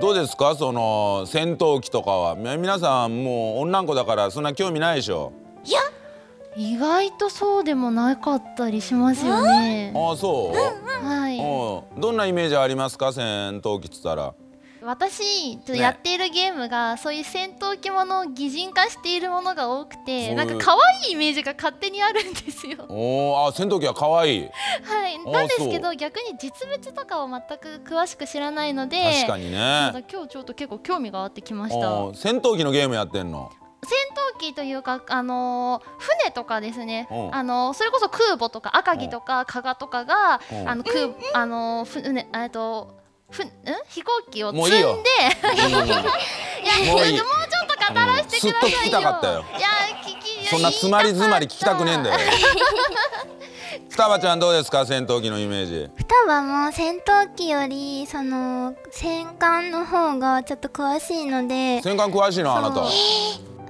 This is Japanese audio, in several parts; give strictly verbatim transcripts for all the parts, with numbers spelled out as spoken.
どうですか、その戦闘機とかは皆さんもう女の子だからそんな興味ないでしょ。いや意外とそうでもなかったりしますよね。ああそう、うんうん、はい。どんなイメージありますか、戦闘機っつったら。私ちょっとやっているゲームが、ね、そういう戦闘機ものを擬人化しているものが多くて、なんか可愛いイメージが勝手にあるんですよ。おあ戦闘機は可愛いはいなんですけど、逆に実物とかを全く詳しく知らないので、確かにね、今日ちょっと結構興味があってきました。戦闘機のゲームやってんの。戦闘機というか、あのー、船とかですね、あのー、それこそ空母とか赤城とか加賀とかがあの空、あのー、船えっとふん飛行機を積んで、いやもうちょっと語らせてくださいよ。ずっと聞きたかったよ。いや聞きそんな詰まり詰まり聞きたくねえんだよ。双葉ちゃんどうですか、戦闘機のイメージ。双葉も戦闘機よりその戦艦の方がちょっと詳しいので。戦艦詳しいのあなた。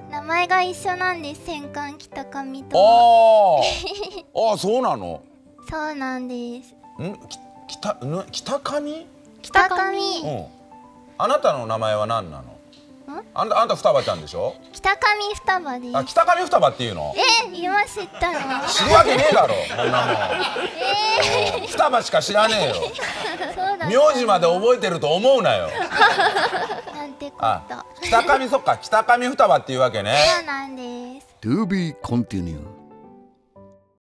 名前が一緒なんです、戦艦北上と。ああそうなの。そうなんです。ん北ぬ北上？北上、うん、あなたの名前は何なの？あんた、あんた双葉ちゃんでしょ。北上双葉です。あ、北上双葉っていうの？え、今知ったの？知るわけねえだろ。こんなもん。えー、双葉しか知らねえよ。名字まで覚えてると思うなよ。なんてこと。あ、北上、そっか、北上双葉っていうわけね。そうなんです。To be continued.